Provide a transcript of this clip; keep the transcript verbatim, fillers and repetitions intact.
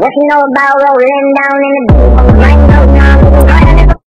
With no barrel and down